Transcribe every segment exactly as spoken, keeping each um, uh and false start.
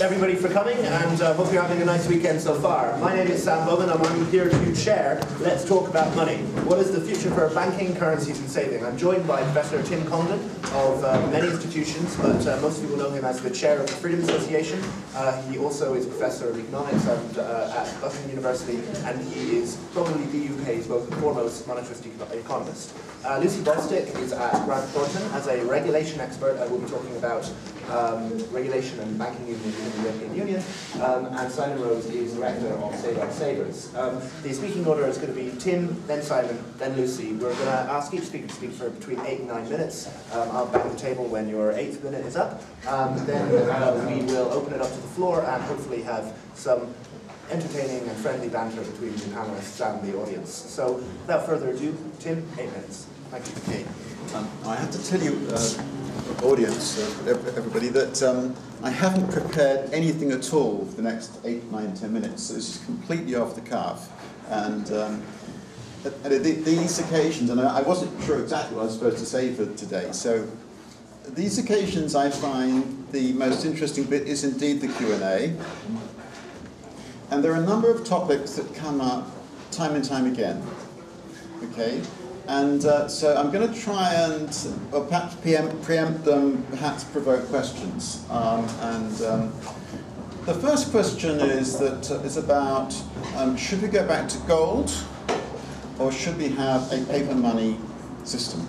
much, everybody, for coming, and uh, hope you're having a nice weekend so far. My name is Sam Bowman, and I'm here to share Let's Talk About Money. What is the future for banking, currencies, and saving? I'm joined by Professor Tim Congdon of uh, many institutions, but uh, most people know him as the chair of the Freedom Association. Uh, he also is professor of economics and, uh, at Boston University, and he is probably the U K's most foremost monetarist economist. Uh, Lucy Bostick is at Grant Thornton as a regulation expert. I will be talking about um, regulation and banking union in the European Union. Um, and Simon Rose is director of Save Our Sabres. Um, the speaking order is going to be Tim, then Simon, then Lucy. We're going to ask each speaker to speak for between eight and nine minutes. Um, I'll bang the table when your eighth minute is up. Um, then uh, we will open it up to the floor and hopefully have some entertaining and friendly banter between the panelists and the audience. So, without further ado, Tim, eight minutes. Thank you. Okay. Um, I have to tell you, uh, audience, uh, everybody, that um, I haven't prepared anything at all for the next eight, nine, ten minutes. So this is completely off the cuff. And um, at these occasions, and I wasn't sure exactly what I was supposed to say for today, so these occasions I find the most interesting bit is indeed the Q and A. And there are a number of topics that come up time and time again. Okay, and uh, so I'm going to try and, or perhaps preempt them, perhaps provoke questions. Um, and um, the first question is that uh, is about um, should we go back to gold, or should we have a paper money system?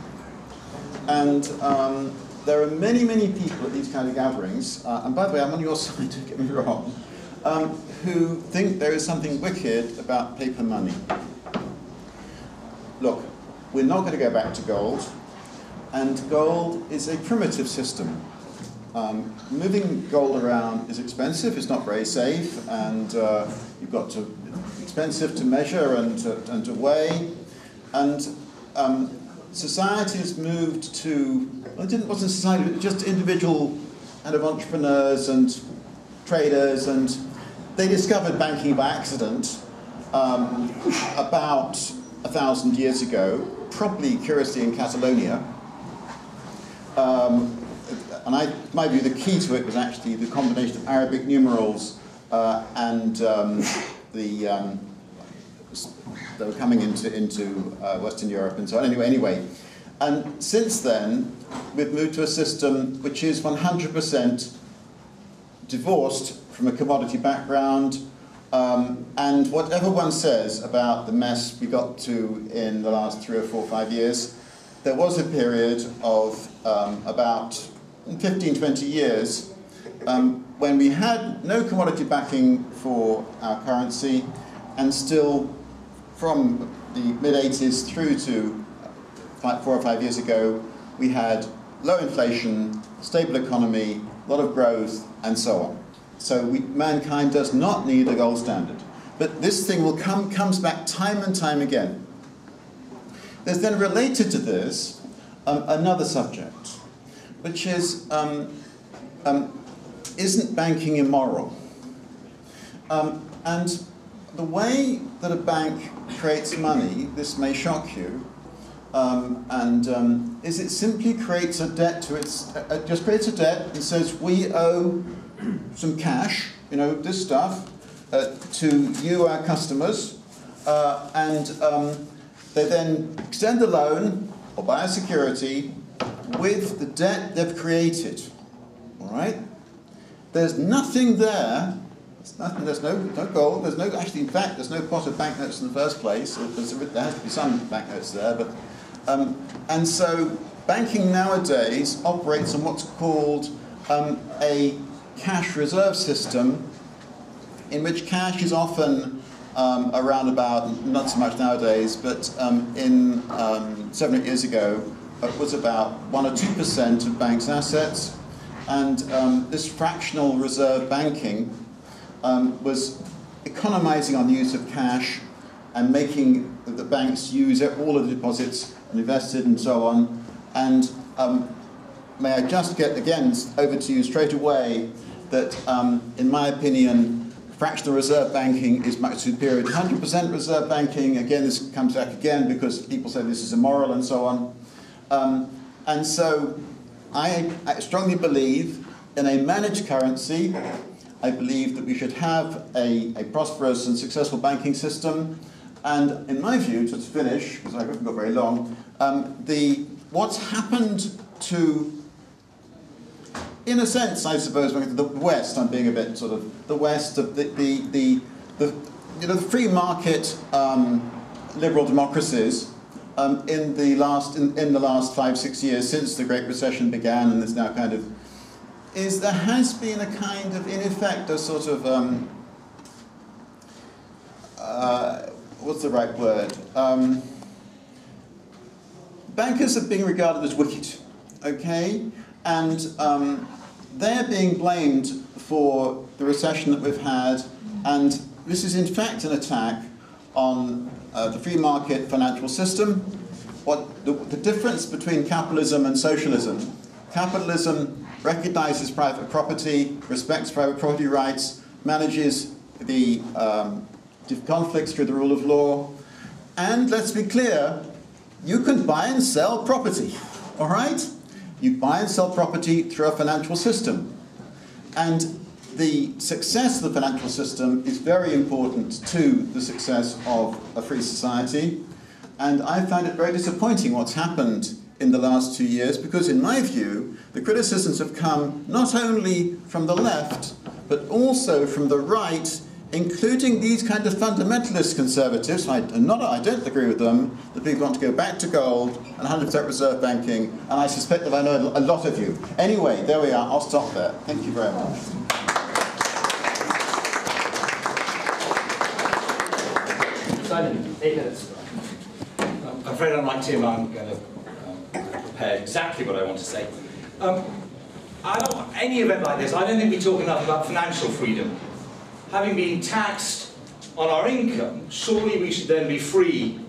And um, there are many, many people at these kind of gatherings. Uh, and by the way, I'm on your side. Don't get me wrong. Um, who think there is something wicked about paper money. Look, we're not going to go back to gold, and gold is a primitive system. Um, moving gold around is expensive, it's not very safe, and uh, you've got to, it's expensive to measure and to, and to weigh, and um, society has moved to, well, it didn't, wasn't society, but just individual kind of entrepreneurs and traders, and they discovered banking by accident um, about a thousand years ago, probably curiously in Catalonia. Um, and I, my view, the key to it was actually the combination of Arabic numerals uh, and um, the um, they were coming into into uh, Western Europe and so on. Anyway, anyway, and since then we've moved to a system which is one hundred percent divorced from a commodity background, um, and whatever one says about the mess we got to in the last three or four or five years, there was a period of um, about fifteen, twenty years um, when we had no commodity backing for our currency, and still from the mid eighties through to five, four or five years ago, we had low inflation, stable economy, a lot of growth, and so on. So we, mankind does not need a gold standard. But this thing will come comes back time and time again. There's then related to this um, another subject, which is, um, um, isn't banking immoral? Um, and the way that a bank creates money, this may shock you, Um, and um, is it simply creates a debt to its, uh, just creates a debt and says we owe some cash, you know, this stuff, uh, to you, our customers, uh, and um, they then extend a loan or buy a security with the debt they've created, all right? There's nothing there, there's, nothing, there's no, no gold, there's no, actually in fact there's no pot of banknotes in the first place, there's, there has to be some banknotes there, but Um, and so banking nowadays operates on what's called um, a cash reserve system, in which cash is often um, around about, not so much nowadays, but um, in um, seven or eight years ago, it was about one or two percent of banks' assets. And um, this fractional reserve banking um, was economizing on the use of cash and making the banks use all of the deposits and invested and so on. And um, may I just get again over to you straight away that um, in my opinion fractional reserve banking is much superior to one hundred percent reserve banking. Again, this comes back again because people say this is immoral and so on. Um, and so I, I strongly believe in a managed currency I believe that we should have a, a prosperous and successful banking system. And in my view, to finish, because I haven't got very long, um, the, what's happened to, in a sense, I suppose, the West, I'm being a bit sort of, the West, the, the, the, the, you know, the free market um, liberal democracies um, in, the last, in, in the last five, six years since the Great Recession began, and it's now kind of, is there has been a kind of, in effect, a sort of, um, uh, what's the right word? Um, bankers are being regarded as wicked, okay? And um, they're being blamed for the recession that we've had, and this is in fact an attack on uh, the free market financial system. What the, the difference between capitalism and socialism, capitalism recognizes private property, respects private property rights, manages the um, conflicts through the rule of law, and let's be clear, you can buy and sell property, all right? You buy and sell property through a financial system. And the success of the financial system is very important to the success of a free society. And I find it very disappointing what's happened in the last two years, because in my view, the criticisms have come not only from the left, but also from the right, including these kind of fundamentalist conservatives. I, not, I don't agree with them, that people want to go back to gold and one hundred percent reserve banking, and I suspect that I know a lot of you. Anyway, there we are, I'll stop there. Thank you very much. Simon, eight minutes. I'm afraid I'm like Tim, I'm going to prepare exactly what I want to say. Um, I don't, any event like this, I don't think we talk enough about financial freedom. Having been taxed on our income, surely we should then be free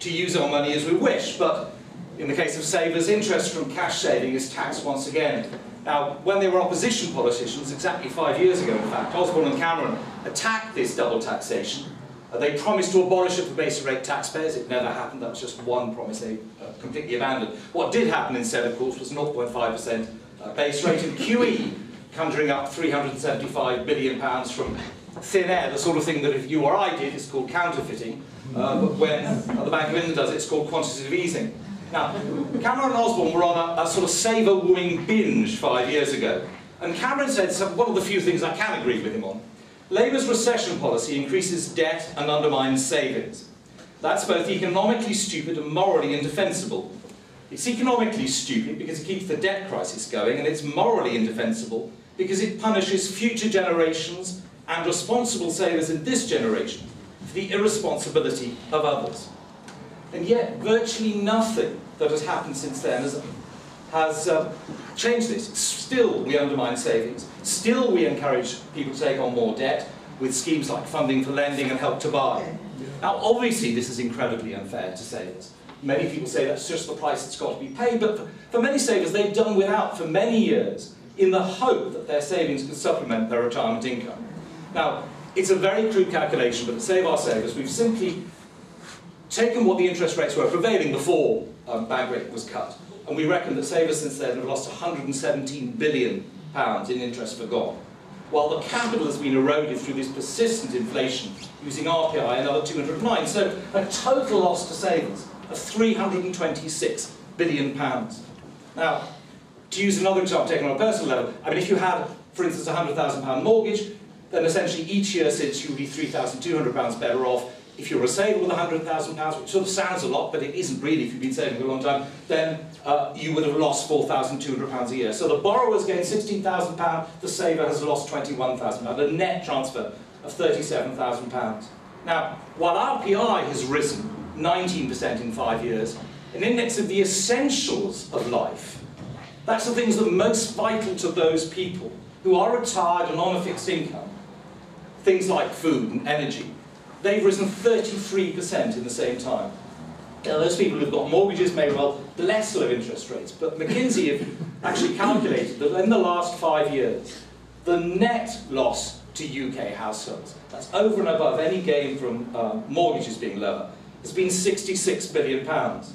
to use our money as we wish. But in the case of savers, interest from cash saving is taxed once again. Now, when they were opposition politicians, exactly five years ago in fact, Osborne and Cameron attacked this double taxation. Uh, they promised to abolish it for basic rate taxpayers. It never happened. That was just one promise they uh, completely abandoned. What did happen instead, of course, was zero point five percent uh, base rate and Q E, conjuring up three hundred seventy-five billion pounds from thin air, the sort of thing that if you or I did, it's called counterfeiting, uh, but when uh, the Bank of England does it, it's called quantitative easing. Now, Cameron and Osborne were on a, a sort of saver-wooing binge five years ago, and Cameron said some, one of the few things I can agree with him on. Labour's recession policy increases debt and undermines savings. That's both economically stupid and morally indefensible. It's economically stupid because it keeps the debt crisis going, and it's morally indefensible because it punishes future generations and responsible savers in this generation for the irresponsibility of others. And yet, virtually nothing that has happened since then has, has uh, changed this. Still, we undermine savings. Still, we encourage people to take on more debt with schemes like funding for lending and help to buy. Now, obviously, this is incredibly unfair to savers. Many people say that's just the price that's got to be paid, but for, for many savers, they've done without for many years in the hope that their savings could supplement their retirement income. Now, it's a very crude calculation, but to Save Our Sabres, we've simply taken what the interest rates were prevailing before um, bank rate was cut, and we reckon that savers since then have lost one hundred seventeen billion pounds in interest forgone, while the capital has been eroded through this persistent inflation using R P I, another two hundred nine. So a total loss to savers of three hundred twenty-six billion pounds. Now, to use another example taken on a personal level, I mean, if you had, for instance, a one hundred thousand pound mortgage, then essentially each year since you'll be three thousand two hundred pounds better off. If you're a saver with one hundred thousand pounds, which sort of sounds a lot, but it isn't really if you've been saving for a long time, then uh, you would have lost four thousand two hundred pounds a year. So the borrower's gained sixteen thousand pounds, the saver has lost twenty-one thousand pounds, a net transfer of thirty-seven thousand pounds. Now, while R P I has risen nineteen percent in five years, an index of the essentials of life, that's the things that are most vital to those people who are retired and on a fixed income, things like food and energy, they've risen thirty-three percent in the same time. Now, those people who've got mortgages may well less of interest rates, but McKinsey have actually calculated that in the last five years, the net loss to U K households, that's over and above any gain from uh, mortgages being lower, has been sixty-six billion pounds.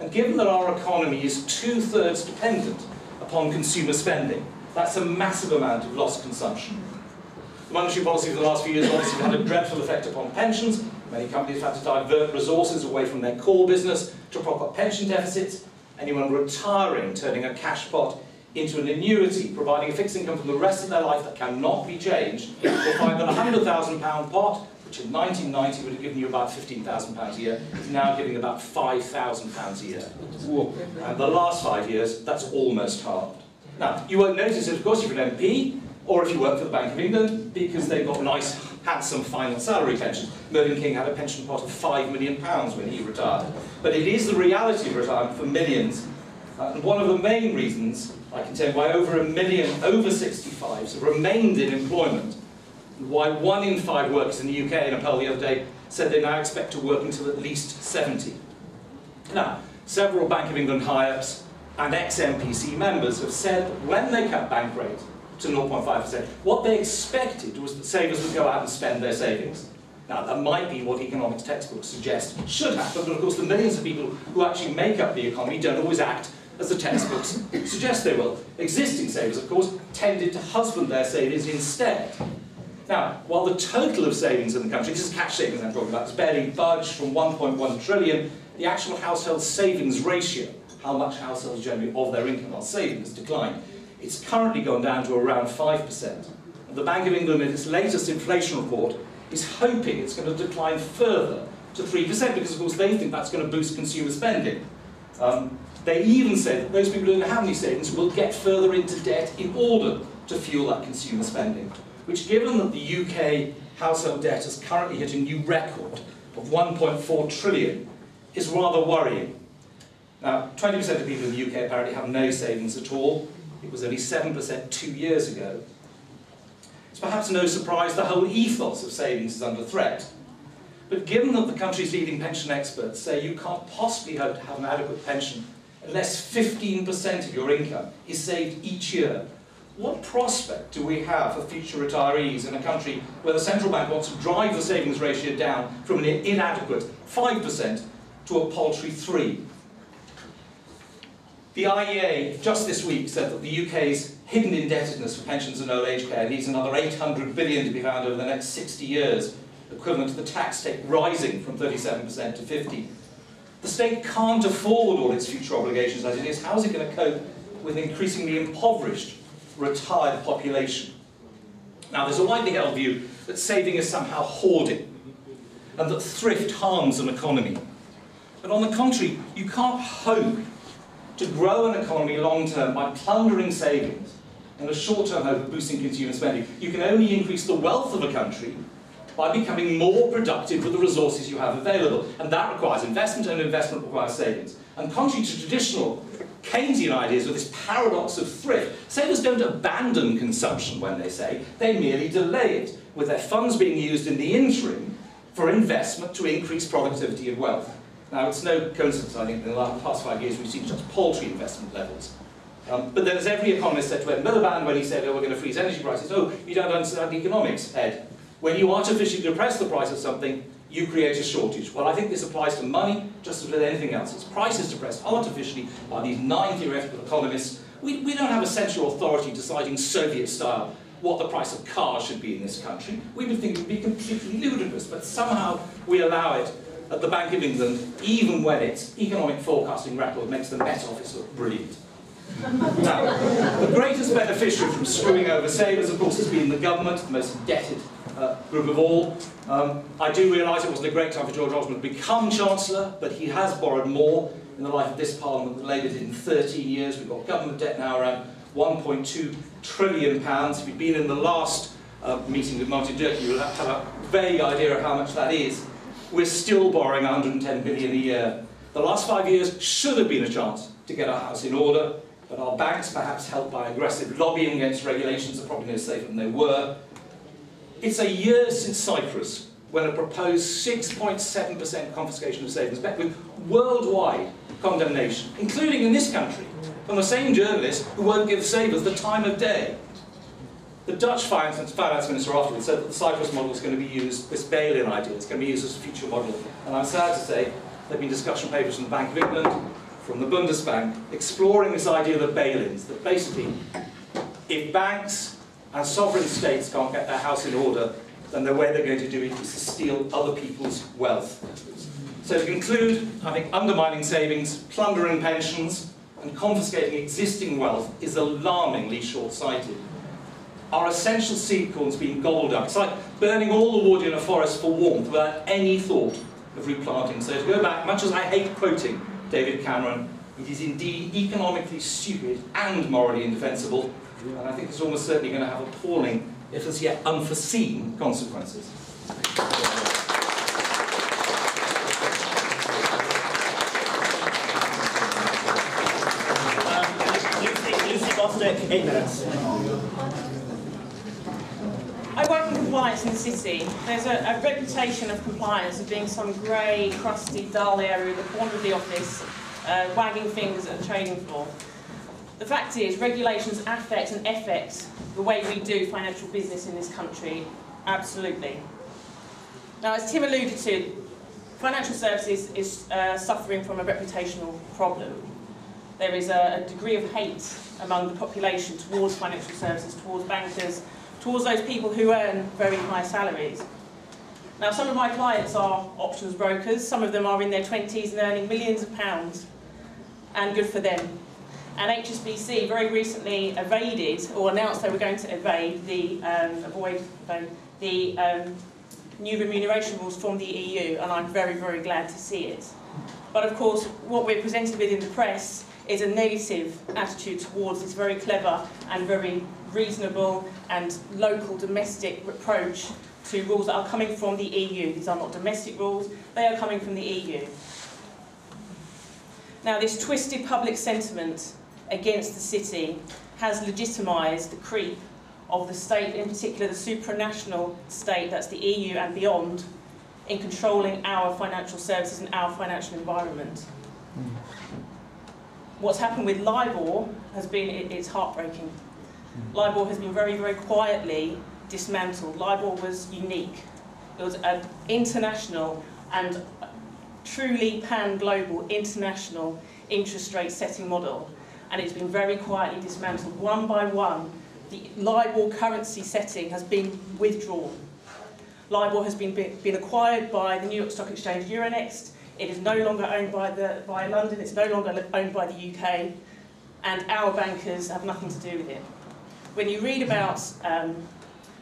And given that our economy is two-thirds dependent upon consumer spending, that's a massive amount of lost consumption. monetary policy for the last few years obviously had a dreadful effect upon pensions. Many companies have had to divert resources away from their core business to prop up pension deficits. Anyone retiring, turning a cash pot into an annuity, providing a fixed income for the rest of their life that cannot be changed, will find that a one hundred thousand pound pot, which in nineteen ninety would have given you about fifteen thousand pounds a year, is now giving about five thousand pounds a year. Whoa. And the last five years, that's almost halved. Now, you won't notice it, of course, if you're an M P, or if you work for the Bank of England, because they've got nice, handsome final salary pensions. Mervyn King had a pension pot of five million pounds when he retired. But it is the reality of retirement for millions. Uh, and one of the main reasons, I contend, why over a million over sixty-fives have remained in employment, and why one in five workers in the U K, in a poll the other day, said they now expect to work until at least seventy. Now, several Bank of England high-ups and ex-M P C members have said that when they cut bank rates to zero point five percent, what they expected was that savers would go out and spend their savings. Now, that might be what economics textbooks suggest should happen, but of course the millions of people who actually make up the economy don't always act as the textbooks suggest they will. Existing savers, of course, tended to husband their savings instead. Now, while the total of savings in the country, this is cash savings I'm talking about, has barely budged from one point one trillion, the actual household savings ratio, how much households generally of their income are saving, has declined. It's currently gone down to around five percent. And the Bank of England, in its latest inflation report, is hoping it's going to decline further to three percent, because of course they think that's going to boost consumer spending. Um, They even say that those people who don't have any savings will get further into debt in order to fuel that consumer spending. Which, given that the U K household debt has currently hit a new record of one point four trillion, is rather worrying. Now, twenty percent of people in the U K apparently have no savings at all. It was only seven percent two years ago. It's perhaps no surprise the whole ethos of savings is under threat. But given that the country's leading pension experts say you can't possibly hope to have an adequate pension unless fifteen percent of your income is saved each year, what prospect do we have for future retirees in a country where the central bank wants to drive the savings ratio down from an inadequate five percent to a paltry three percent? The I E A just this week said that the U K's hidden indebtedness for pensions and old age care needs another eight hundred billion pounds to be found over the next sixty years, equivalent to the tax take rising from thirty-seven percent to fifty percent. The state can't afford all its future obligations as it is. How is it going to cope with an increasingly impoverished, retired population? Now, there's a widely held view that saving is somehow hoarding and that thrift harms an economy. But on the contrary, you can't hope to grow an economy long-term by plundering savings and a short-term hope of boosting consumer spending. You can only increase the wealth of a country by becoming more productive with the resources you have available. And that requires investment, and investment requires savings. And contrary to traditional Keynesian ideas with this paradox of thrift, savers don't abandon consumption when they save, they merely delay it, with their funds being used in the interim for investment to increase productivity and wealth. Now, it's no coincidence, I think, in the past five years we've seen such paltry investment levels. Um, but then, as every economist said to Ed Miliband when he said, oh, we're going to freeze energy prices, oh, you don't understand economics, Ed. When you artificially depress the price of something, you create a shortage. Well, I think this applies to money just as with anything else. Its price is depressed artificially by these nine theoretical economists. We, we don't have a central authority deciding Soviet-style what the price of cars should be in this country. We would think it would be completely ludicrous, but somehow we allow it at the Bank of England, even when its economic forecasting record makes the Met Office look brilliant. Now, the greatest beneficiary from screwing over savers, of course, has been the government, the most indebted Uh, group of all. Um, I do realise it wasn't a great time for George Osborne to become Chancellor, but he has borrowed more in the life of this Parliament than Labour did in thirteen years. We've got government debt now around one point two trillion pounds. If you've been in the last uh, meeting with Martin Durkee, you'll have a vague idea of how much that is. We're still borrowing one hundred and ten billion a year. The last five years should have been a chance to get our house in order, but our banks, perhaps helped by aggressive lobbying against regulations, are probably no safer than they were. It's a year since Cyprus, when a proposed six point seven percent confiscation of savings met with worldwide condemnation, including in this country, from the same journalists who won't give savers the time of day. The Dutch finance, finance minister afterwards said that the Cyprus model is going to be used, this bail-in idea, it's going to be used as a future model. And I'm sad to say, there have been discussion papers from the Bank of England, from the Bundesbank, exploring this idea of bail-ins, that basically, if banks and sovereign states can't get their house in order, then the way they're going to do it is to steal other people's wealth. So to conclude, I think undermining savings, plundering pensions, and confiscating existing wealth is alarmingly short-sighted. Our essential seed corn's being gobbled up. It's like burning all the wood in a forest for warmth without any thought of replanting. So to go back, much as I hate quoting David Cameron, it is indeed economically stupid and morally indefensible, and I think it's almost certainly going to have appalling, if as yet unforeseen, consequences. Eight minutes. I work in compliance in the city. There's a, a reputation of compliance as being some grey, crusty, dull area at the corner of the office, uh, wagging fingers at the trading floor. The fact is, regulations affect and affect the way we do financial business in this country, absolutely. Now, as Tim alluded to, financial services is uh, suffering from a reputational problem. There is a, a degree of hate among the population towards financial services, towards bankers, towards those people who earn very high salaries. Now, some of my clients are options brokers. Some of them are in their twenties and earning millions of pounds, and good for them. And H S B C very recently evaded, or announced they were going to evade the um, avoid the um, new remuneration rules from the E U, and I'm very, very glad to see it. But of course, what we're presented with in the press is a negative attitude towards this very clever and very reasonable and local domestic approach to rules that are coming from the E U. These are not domestic rules, they are coming from the E U. Now, this twisted public sentiment against the city has legitimised the creep of the state, in particular the supranational state, that's the E U and beyond, in controlling our financial services and our financial environment. What's happened with LIBOR has been, it's heartbreaking. LIBOR has been very, very quietly dismantled. LIBOR was unique. It was an international and truly pan-global international interest rate setting model. And it's been very quietly dismantled. One by one, the LIBOR currency setting has been withdrawn. LIBOR has been, been acquired by the New York Stock Exchange, Euronext. It is no longer owned by, the, by London, it's no longer owned by the U K, and our bankers have nothing to do with it. When you read about um,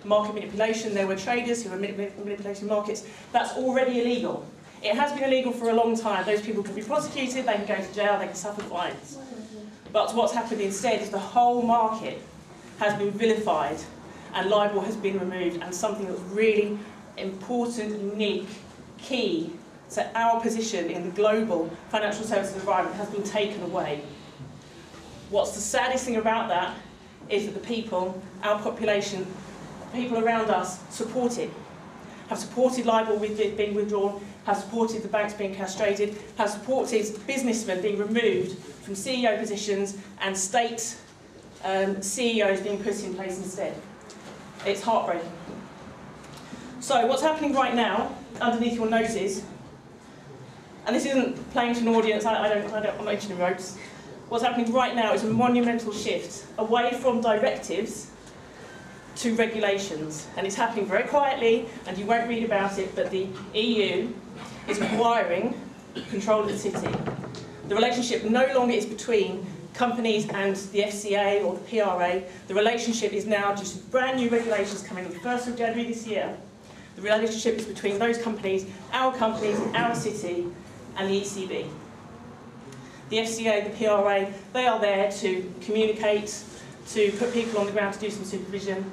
market manipulation, there were traders who were manipulating markets. That's already illegal. It has been illegal for a long time. Those people can be prosecuted, they can go to jail, they can suffer fines. But what's happened instead is the whole market has been vilified and LIBOR has been removed, and something that's really important, unique, key, so our position in the global financial services environment has been taken away. What's the saddest thing about that is that the people, our population, people around us support it, have supported LIBOR with it being withdrawn, have supported the banks being castrated, have supported businessmen being removed from C E O positions and state um, C E Os being put in place instead. It's heartbreaking. So what's happening right now, underneath your noses, and this isn't playing to an audience, I, I don't, I don't, I'm not interested in ropes. What's happening right now is a monumental shift away from directives to regulations. And it's happening very quietly, and you won't read about it, but the E U is acquiring control of the city. The relationship no longer is between companies and the F C A or the P R A. The relationship is now just brand new regulations coming on the first of January this year. The relationship is between those companies, our companies, our city, and the E C B. The F C A, the P R A, they are there to communicate, to put people on the ground to do some supervision.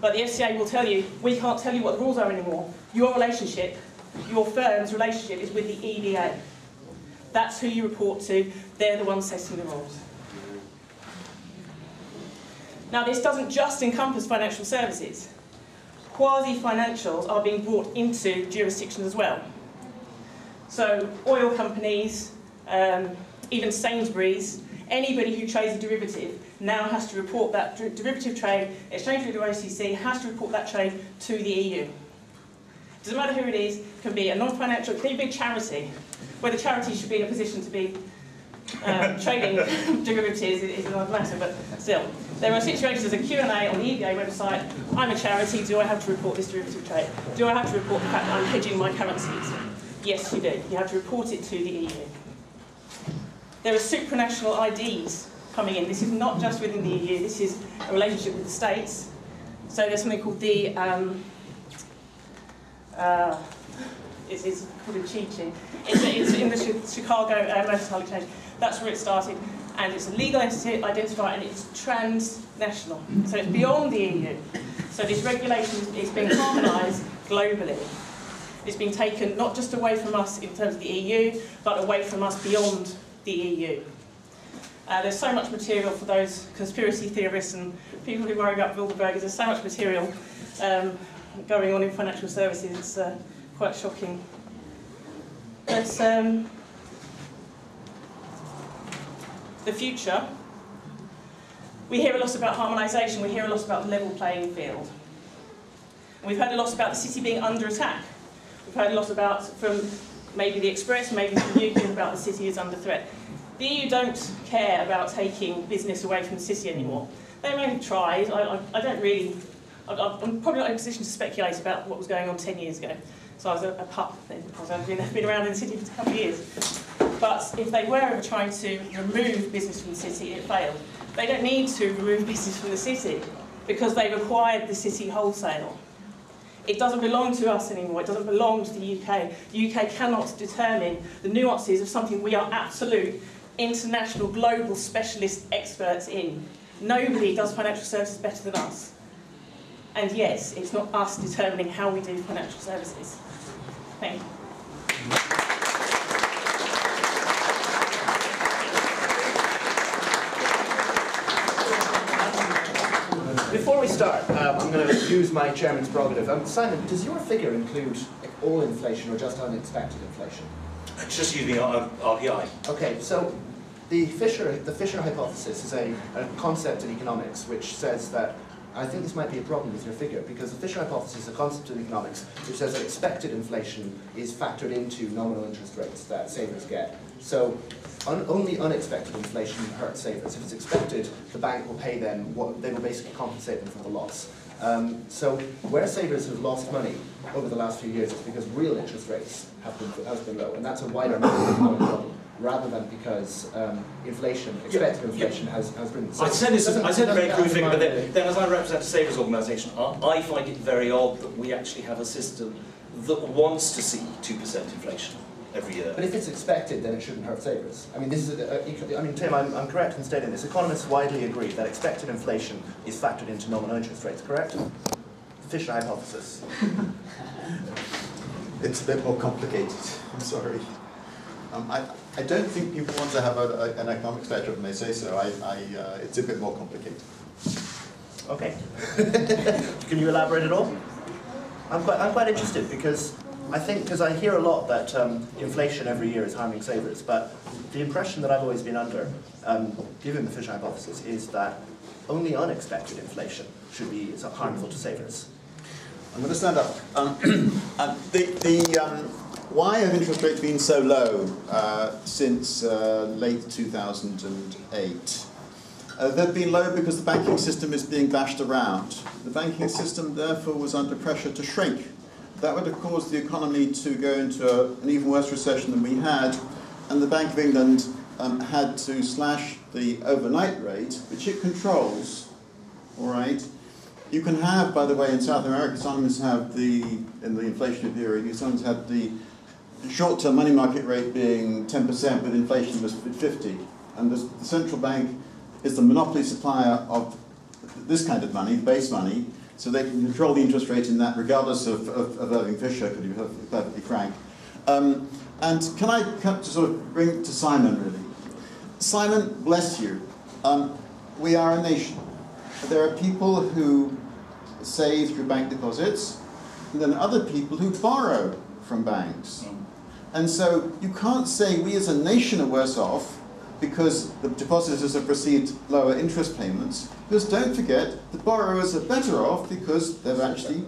But the F C A will tell you, we can't tell you what the rules are anymore. Your relationship, your firm's relationship is with the E B A. That's who you report to. They're the ones setting the rules. Now, this doesn't just encompass financial services. Quasi-financials are being brought into jurisdiction as well. So oil companies, um, even Sainsbury's, anybody who trades a derivative now has to report that der derivative trade, exchange with the O C C, has to report that trade to the E U. Doesn't matter who it is, it can be a non-financial, it can be a big charity, where the charity should be in a position to be um, trading derivatives is another matter, but still. There are situations, there's a Q and A on the E B A website, I'm a charity, do I have to report this derivative trade? Do I have to report the fact that I'm hedging my currencies? Yes, you do. You have to report it to the E U. There are supranational I Ds coming in. This is not just within the E U, this is a relationship with the states. So there's something called the, um, uh, it's, it's called a cheat-sheet. It's, it's in the Chicago uh, Mercantile Exchange. That's where it started. And it's a legal entity identified, and it's transnational. So it's beyond the E U. So this regulation is being harmonised globally. It's being taken not just away from us in terms of the E U, but away from us beyond the E U. Uh, there's so much material for those conspiracy theorists and people who worry about Bilderbergers. There's so much material um, going on in financial services. It's uh, quite shocking. But um, the future, we hear a lot about harmonisation. We hear a lot about the level playing field. And we've heard a lot about the city being under attack. We've heard a lot about, from maybe the Express, maybe from U K I P, about the city is under threat. The E U don't care about taking business away from the city anymore. They may have tried. I, I, I don't really, I, I'm probably not in a position to speculate about what was going on ten years ago. So I was a, a pup then, because I've been, been around in the city for a couple of years. But if they were ever trying to remove business from the city, it failed. They don't need to remove business from the city because they've acquired the city wholesale. It doesn't belong to us anymore. It doesn't belong to the U K. The U K cannot determine the nuances of something we are absolute international, global specialist experts in. Nobody does financial services better than us. And yes, it's not us determining how we do financial services. Thank you. Before we start, um, I'm going to use my chairman's prerogative. Um, Simon, does your figure include all inflation or just unexpected inflation? It's just using R P I. Okay, so the Fisher, the Fisher hypothesis is a, a concept in economics which says that, I think this might be a problem with your figure, because the Fisher hypothesis is a concept in economics which says that expected inflation is factored into nominal interest rates that savers get. So un only unexpected inflation hurts savers. If it's expected, the bank will pay them, what, they will basically compensate them for the loss. Um, so where savers have lost money over the last few years is because real interest rates have been, has been low, and that's a wider macroeconomic problem rather than because um, inflation, expected yeah, inflation yeah. has, has risen. So I said this, I said a very crude figure, but then, then as I represent a savers organisation, I, I find it very odd that we actually have a system that wants to see two percent inflation every year. But if it's expected, then it shouldn't hurt savers. I mean, this is a, a, I mean, Tim, I'm, I'm correct in stating this. Economists widely agree that expected inflation is factored into nominal interest rates, correct? The Fisher hypothesis. It's a bit more complicated. I'm sorry. Um, I, I don't think you want to have a, a, an economics lecture when they say so. I, I, uh, it's a bit more complicated. Okay. Can you elaborate at all? I'm quite, I'm quite interested because I think, because I hear a lot that um, inflation every year is harming savers, but the impression that I've always been under, um, given the Fisher hypothesis, is that only unexpected inflation should be harmful to savers. I'm going to stand up. Um, uh, the, the, um, why have interest rates been so low uh, since uh, late two thousand eight? Uh, they've been low because the banking system is being bashed around. The banking system, therefore, was under pressure to shrink. That would have caused the economy to go into a, an even worse recession than we had, and the Bank of England um, had to slash the overnight rate, which it controls. All right. You can have, by the way, in South America, economists have the, in the inflationary theory, economists have the short-term money market rate being ten percent, but inflation was fifty. And the, the central bank is the monopoly supplier of this kind of money, base money, so they can control the interest rate in that, regardless of, of, of Irving Fisher, to be perfectly frank. Um, and can I come to sort of bring to Simon, really? Simon, bless you. Um, we are a nation. There are people who save through bank deposits, and then other people who borrow from banks. And so you can't say we as a nation are worse off because the depositors have received lower interest payments, because don't forget, the borrowers are better off because they've actually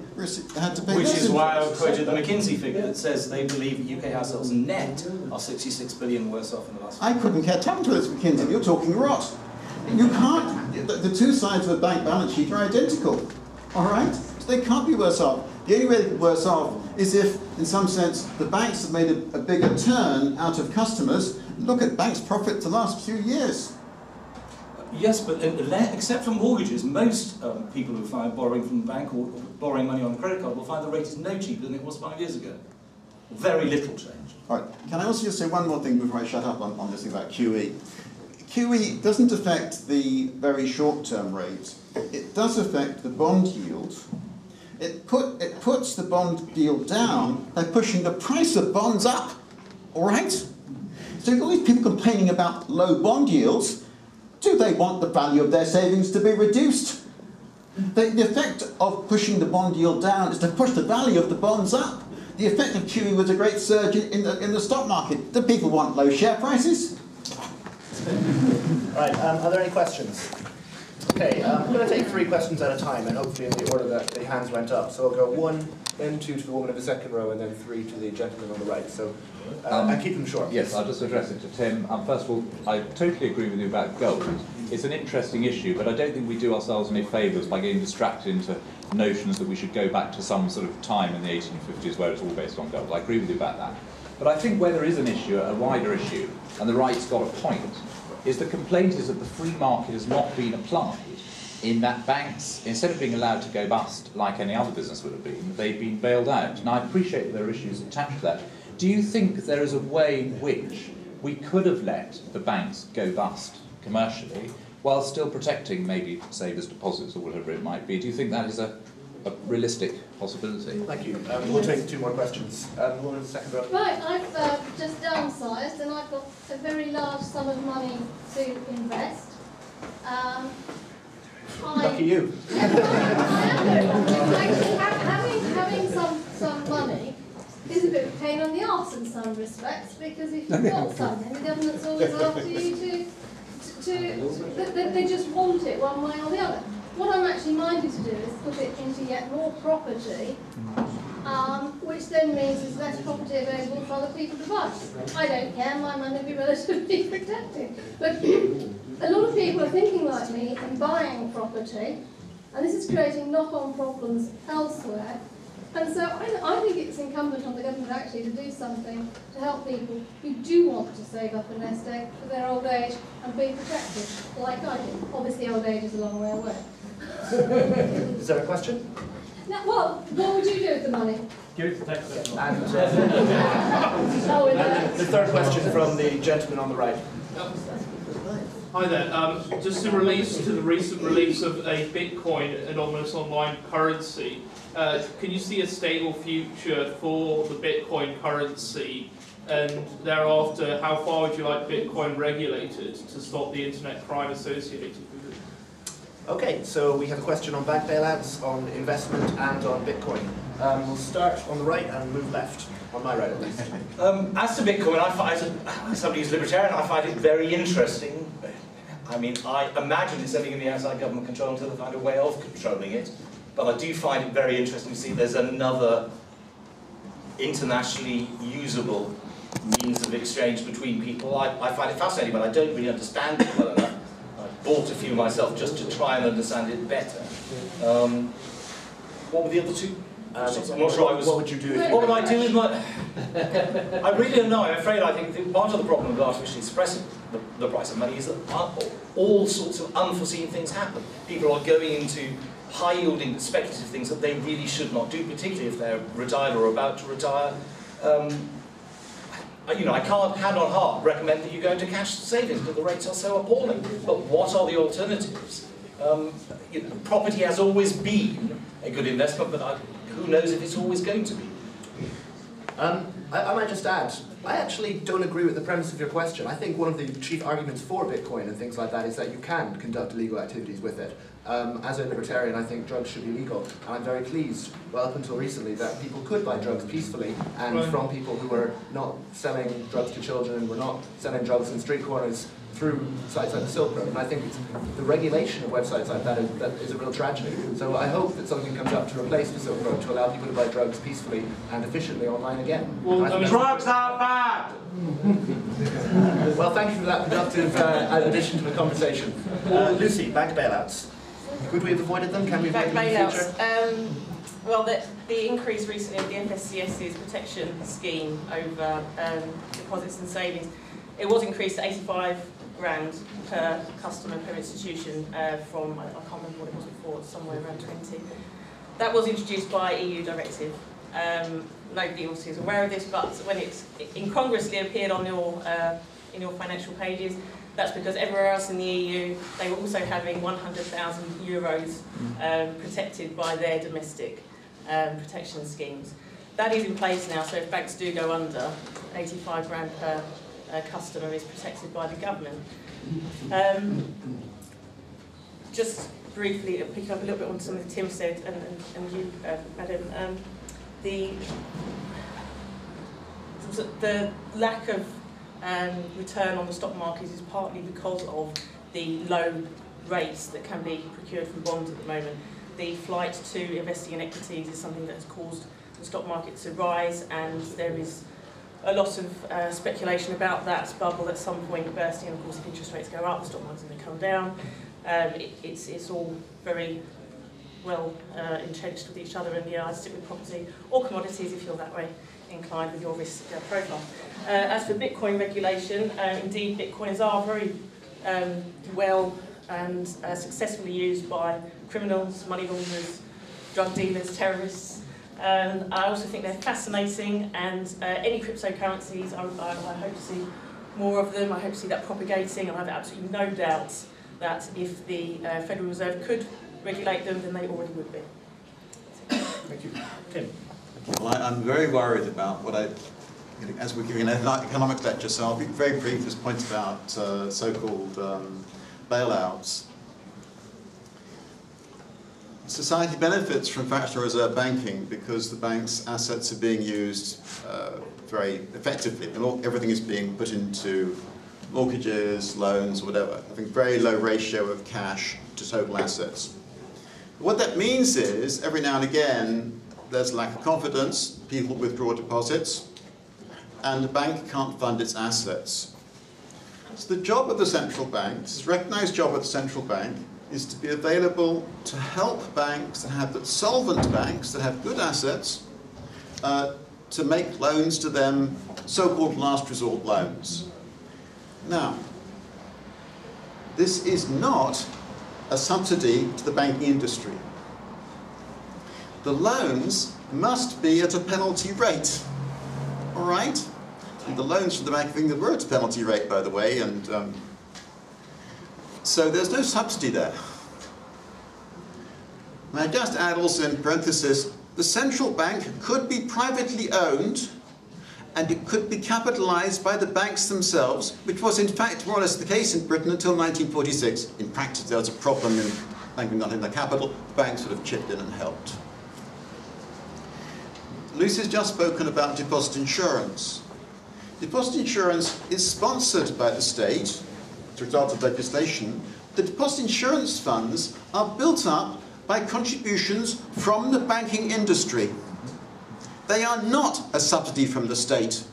had to pay Which is why I quoted the McKinsey figure that says they believe U K households net are sixty-six billion worse off in the last. I couldn't care temperatures, McKinsey, you're talking rot. You can't, the two sides of a bank balance sheet are identical, all right? They can't be worse off. The only way they're worse off is if, in some sense, the banks have made a, a bigger turn out of customers. Look at banks' profit the last few years. Yes, but except for mortgages, most um, people who find borrowing from the bank or borrowing money on a credit card will find the rate is no cheaper than it was five years ago. Very little change. All right. Can I also just say one more thing before I shut up on, on this thing about Q E? Q E doesn't affect the very short-term rate. It does affect the bond yield. It, put, it puts the bond yield down by pushing the price of bonds up, all right? So all these people complaining about low bond yields, do they want the value of their savings to be reduced? The, the effect of pushing the bond yield down is to push the value of the bonds up. The effect of Q E was a great surge in the, in the stock market. Do people want low share prices? Right, um, are there any questions? Okay, um, I'm going to take three questions at a time, and hopefully in the order that the hands went up. So I'll go one, then two to the woman in the second row, and then three to the gentleman on the right. So uh, um, I keep them short. Yes, I'll just address it to Tim. Um, first of all, I totally agree with you about gold. It's an interesting issue, but I don't think we do ourselves any favours by getting distracted into notions that we should go back to some sort of time in the eighteen fifties where it's all based on gold. I agree with you about that. But I think where there is an issue, a wider issue, and the right's got a point, is the complaint is that the free market has not been applied, in that banks, instead of being allowed to go bust like any other business would have been, they've been bailed out. And I appreciate there are issues attached to that. Do you think there is a way in which we could have let the banks go bust commercially while still protecting maybe savers deposits or whatever it might be? Do you think that is a, a realistic possibility? Thank you. Um, we'll take two more questions. Um, one in the second row. Right, I've uh, just downsized and I've got a very large sum of money to invest. Um, I, Lucky you. Actually, having, having some, some money is a bit of a pain on the arse in some respects, because if you've got something, the government's always after you to... to, to they, they just want it one way or the other. What I'm actually minded to do is put it into yet more property, um, which then means there's less property available for other people to buy. I don't care, my money will be relatively protected. But a lot of people are thinking like me and buying property, and this is creating knock-on problems elsewhere. And so I, I think it's incumbent on the government actually to do something to help people who do want to save up a nest egg for their old age and be protected, like I do. Obviously old age is a long way away. Is there a question? No, well, what would you do with the money? Give it to tax. And uh, the third question from the gentleman on the right. Hi there. Um, just in release to the recent release of a Bitcoin anonymous online currency, uh, can you see a stable future for the Bitcoin currency? And thereafter, how far would you like Bitcoin regulated to stop the internet crime associated with it? Okay, so we have a question on bank bailouts, on investment, and on Bitcoin. Um, we'll start on the right and move left, on my right at least. Um, as to Bitcoin, I find, as somebody who's libertarian, I find it very interesting. I mean, I imagine it's something in the outside government control until they find a way of controlling it. But I do find it very interesting to see there's another internationally usable means of exchange between people. I, I find it fascinating, but I don't really understand it well enough. Bought a few myself just to try and understand it better. Um, what were the other two? Um, so I'm not sure I was... What would you do if you... What would I do with my... I really don't know. I'm afraid I think that part of the problem of artificially suppressing the, the price of money is that all sorts of unforeseen things happen. People are going into high-yielding, speculative things that they really should not do, particularly if they're retired or about to retire. Um, You know, I can't, hand on heart, recommend that you go into cash savings because the rates are so appalling. But what are the alternatives? Um, you know, property has always been a good investment, but I, who knows if it's always going to be. Um, I, I might just add, I actually don't agree with the premise of your question. I think one of the chief arguments for Bitcoin and things like that is that you can conduct illegal activities with it. Um, as a libertarian, I think drugs should be legal, and I'm very pleased, well up until recently, that people could buy drugs peacefully, and right. from people who were not selling drugs to children, were not selling drugs in street corners, through sites like the Silk Road. And I think it's the regulation of websites like that is, that is a real tragedy. So I hope that something comes up to replace the Silk Road to allow people to buy drugs peacefully and efficiently online again. Well, I mean, drugs are bad! Well, thank you for that productive uh, addition to the conversation. Uh, Lucy, bank bailouts. Could we have avoided them? Can we avoid them in the future? Um, well, the, the increase recently of the F S C S's protection scheme over um, deposits and savings, it was increased to eighty-five grand per customer, per institution, uh, from, I can't remember what it was before, somewhere around twenty. That was introduced by E U directive. Um, nobody obviously is aware of this, but when it's incongruously appeared on your, uh, in your financial pages, that's because everywhere else in the E U, they were also having one hundred thousand euros um, protected by their domestic um, protection schemes. That is in place now, so if banks do go under, eighty-five grand per uh, customer is protected by the government. Um, just briefly, picking up a little bit on something Tim said, and, and, and you, uh, Madam, um, the, the lack of and return on the stock market is partly because of the low rates that can be procured from bonds at the moment. The flight to investing in equities is something that has caused the stock market to rise, and there is a lot of uh, speculation about that bubble at some point bursting. And of course, if interest rates go up, the stock market's going to come down. Um, it, it's, it's all very well uh, entrenched with each other, and yeah, I'd stick with property or commodities if you're that way inclined with your risk uh, profile. Uh, as for Bitcoin regulation, uh, indeed Bitcoins are very um, well and uh, successfully used by criminals, money launderers, drug dealers, terrorists. Um, I also think they're fascinating, and uh, any cryptocurrencies, I, I, I hope to see more of them. I hope to see that propagating, and I have absolutely no doubt that if the uh, Federal Reserve could regulate them, then they already would be. Thank you. Tim. Well, I, I'm very worried about what I, as we're giving an economic lecture, so I'll be very brief. This point about uh, so-called um, bailouts. Society benefits from fractional reserve banking because the bank's assets are being used uh, very effectively. Everything is being put into mortgages, loans, whatever. Having very low ratio of cash to total assets. What that means is, every now and again, there's a lack of confidence, people withdraw deposits, and the bank can't fund its assets. So the job of the central bank, this recognised job of the central bank, is to be available to help banks that have solvent banks, that have good assets, uh, to make loans to them, so-called last resort loans. Now, this is not a subsidy to the banking industry. The loans must be at a penalty rate, all right? And the loans from the Bank of England were at a penalty rate, by the way, and um, so there's no subsidy there. And I just add also in parenthesis, the central bank could be privately owned, and it could be capitalised by the banks themselves, which was in fact more or less the case in Britain until nineteen forty-six. In practice, there was a problem in banking not in the capital. The banks sort of chipped in and helped. Lucy's just spoken about deposit insurance. Deposit insurance is sponsored by the state as a result of legislation. The deposit insurance funds are built up by contributions from the banking industry. They are not a subsidy from the state.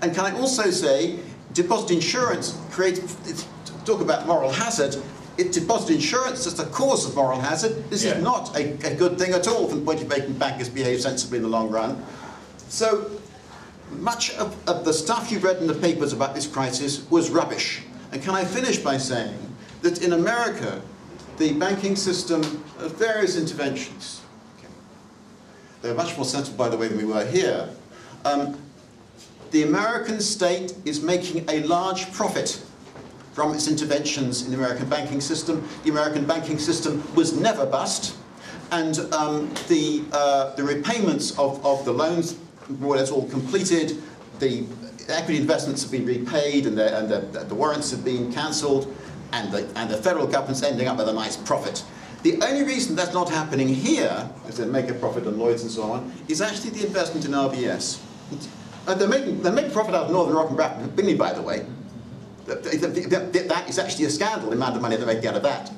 And can I also say, deposit insurance creates, talk about moral hazard, it deposit insurance is the cause of moral hazard. This yeah. is not a, a good thing at all from the point of making bankers behave sensibly in the long run. So much of, of the stuff you read in the papers about this crisis was rubbish. And can I finish by saying that in America, the banking system of various interventions, they're much more sensible, by the way, than we were here. Um, the American state is making a large profit from its interventions in the American banking system. The American banking system was never bust, and um, the, uh, the repayments of, of the loans more or less all completed, the equity investments have been repaid, and, and the, the warrants have been cancelled, and the, and the federal government's ending up with a nice profit. The only reason that's not happening here, as they make a profit on Lloyds and so on, is actually the investment in R B S. Uh, they're making, they're making profit out of Northern Rock and Bradley, by the way. That is actually a scandal, the amount of money they're making out of that.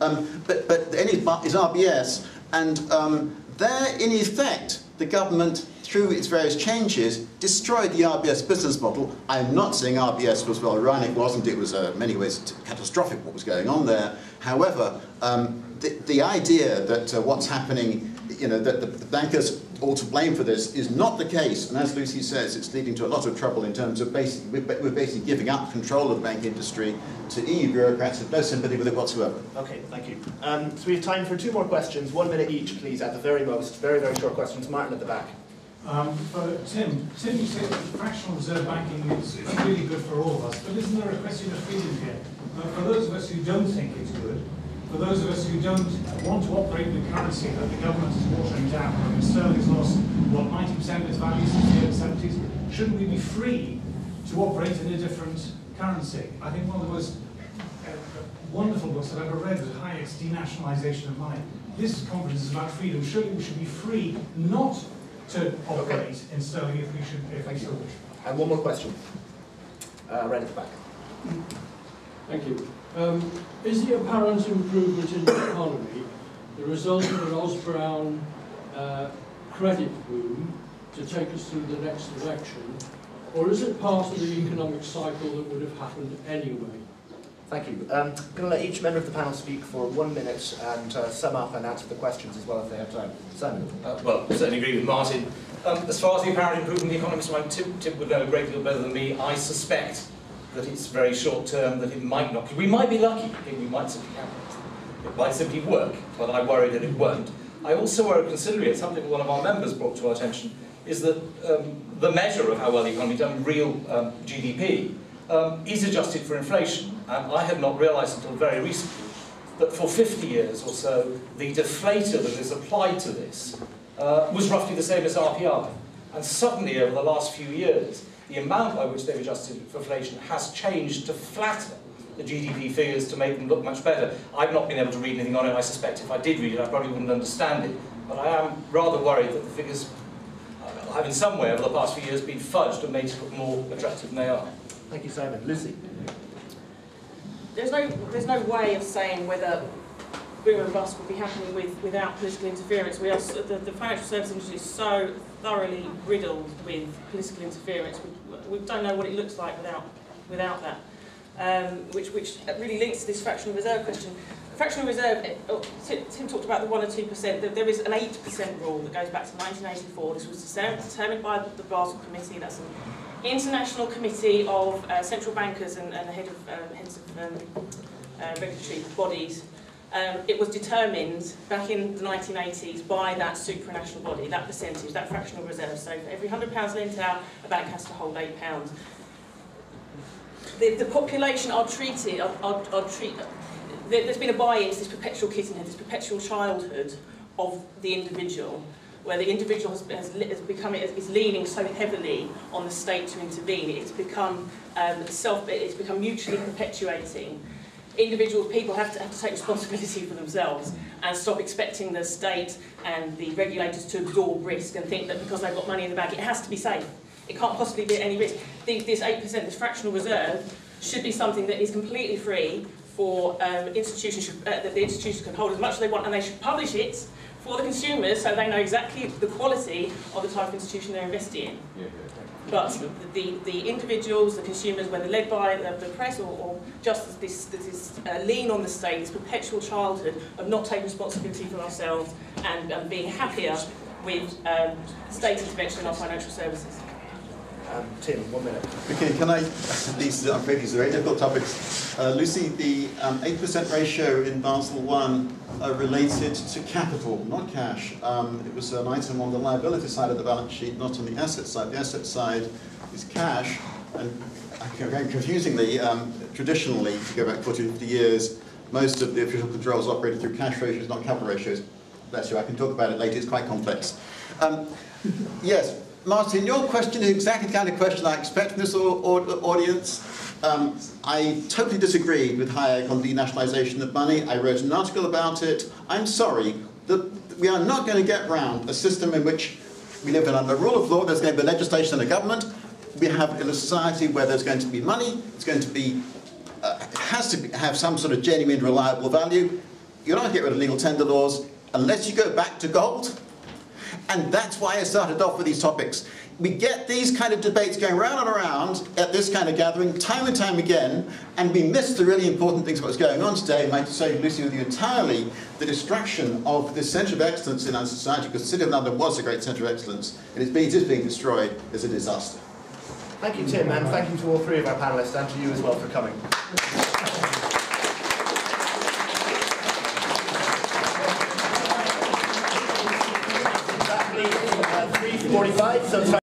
Um, but but the only part is R B S, and um, there, in effect, the government, through its various changes, destroyed the R B S business model. I'm not saying R B S was well run, it wasn't, it was uh, in many ways catastrophic what was going on there. However, um, the, the idea that uh, what's happening, you know, that the, the bankers all to blame for this is not the case, and as Lucy says, it's leading to a lot of trouble in terms of basically, we're basically giving up control of the bank industry to E U bureaucrats who have no sympathy with it whatsoever. Okay, thank you. Um, so we have time for two more questions, one minute each, please, at the very most. Very, very short questions. Martin at the back. Um, but Tim, Tim, you said that fractional reserve banking is really good for all of us, but isn't there a question of freedom here? Uh, for those of us who don't think it's good, for those of us who don't want to operate in the currency that the government is watering down, I mean, sterling's lost, what, ninety percent of its value since the seventies, shouldn't we be free to operate in a different currency? I think one of the most uh, wonderful books that I've ever read was Hayek's Denationalization of Money. This conference is about freedom. Surely we should be free not to operate okay. in sterling if we should, if we still wish. And one more question. Uh, right at the back. Thank you. Um, is the apparent improvement in the economy the result of an Osborne uh, credit boom to take us through the next election, or is it part of the economic cycle that would have happened anyway? Thank you. Um, I'm going to let each member of the panel speak for one minute and uh, sum up and answer the questions as well if they have time. Simon? Uh, well, I certainly agree with Martin. Um, as far as the apparent improvement in the economy, so Tim, Tim would know a great deal better than me. I suspect that it's very short term, that it might not. We might be lucky, we might simply happen. It might simply work, but I worry that it won't. I also worry, considering something one of our members brought to our attention, is that um, the measure of how well the economy done, real um, G D P, um, is adjusted for inflation. And I had not realised until very recently that for fifty years or so, the deflator that is applied to this uh, was roughly the same as R P I. And suddenly, over the last few years, the amount by which they've adjusted for inflation has changed to flatter the G D P figures to make them look much better. I've not been able to read anything on it. I suspect if I did read it, I probably wouldn't understand it. But I am rather worried that the figures have in some way over the past few years been fudged and made to look more attractive than they are. Thank you, Simon. Lucy? There's no, there's no way of saying whether boom and bust will be happening with, without political interference. We are, the, the financial services industry is so thoroughly riddled with political interference. We, we don't know what it looks like without without that, um, which which really links to this fractional reserve question. Fractional reserve. Oh, Tim, Tim talked about the one or two percent. There is an eight percent rule that goes back to nineteen eighty-four. This was determined by the Basel Committee. That's an international committee of uh, central bankers and, and the head of um, heads of um, uh, regulatory bodies. Um, it was determined back in the nineteen eighties by that supranational body, that percentage, that fractional reserve. So for every one hundred pounds lent out, a bank has to hold eight pounds. The, the population are treated, are, are, are treat, there, there's been a buy-in to this perpetual kittenhood, this perpetual childhood of the individual, where the individual has, has, has become, is leaning so heavily on the state to intervene. It's become, um, self, it's become mutually perpetuating. Individuals, people have to, have to take responsibility for themselves and stop expecting the state and the regulators to absorb risk and think that because they've got money in the bank, it has to be safe. It can't possibly be at any risk. This eight percent, this fractional reserve, should be something that is completely free for um, institutions, should, uh, that the institutions can hold as much as they want, and they should publish it for the consumers so they know exactly the quality of the type of institution they're investing in. Yeah, yeah. But the, the individuals, the consumers, whether led by the, the press or, or just this, this uh, lean on the state, this perpetual childhood of not taking responsibility for ourselves and, and being happier with um, state intervention in our financial services. Um, Tim, one minute. Okay, can I, these are very difficult topics. Uh, Lucy, the um, eight percent ratio in Basel one uh, related to capital, not cash. Um, it was an item on the liability side of the balance sheet, not on the asset side. The asset side is cash, and confusingly, um, traditionally, if you go back forty, fifty years, most of the official controls operated through cash ratios, not capital ratios. Bless you, I can talk about it later, it's quite complex. Um, yes. Martin, your question is exactly the kind of question I expect from this audience. Um, I totally disagreed with Hayek on denationalisation of money. I wrote an article about it. I'm sorry, the, we are not going to get round a system in which we live under the rule of law. There's going to be legislation and a government. we have a society where there's going to be money, it's going to be, uh, it has to be, have some sort of genuine, reliable value. You don't get rid of legal tender laws unless you go back to gold. And that's why I started off with these topics. We get these kind of debates going round and around at this kind of gathering time and time again, and we miss the really important things about what's going on today. And I say, Lucy, with you entirely, the destruction of this centre of excellence in our society, because the City of London was a great centre of excellence, and it's being, it is being destroyed, is a disaster. Thank you, Tim, and thank you to all three of our panellists, and to you as well for coming. That leaves uh, three forty-five, so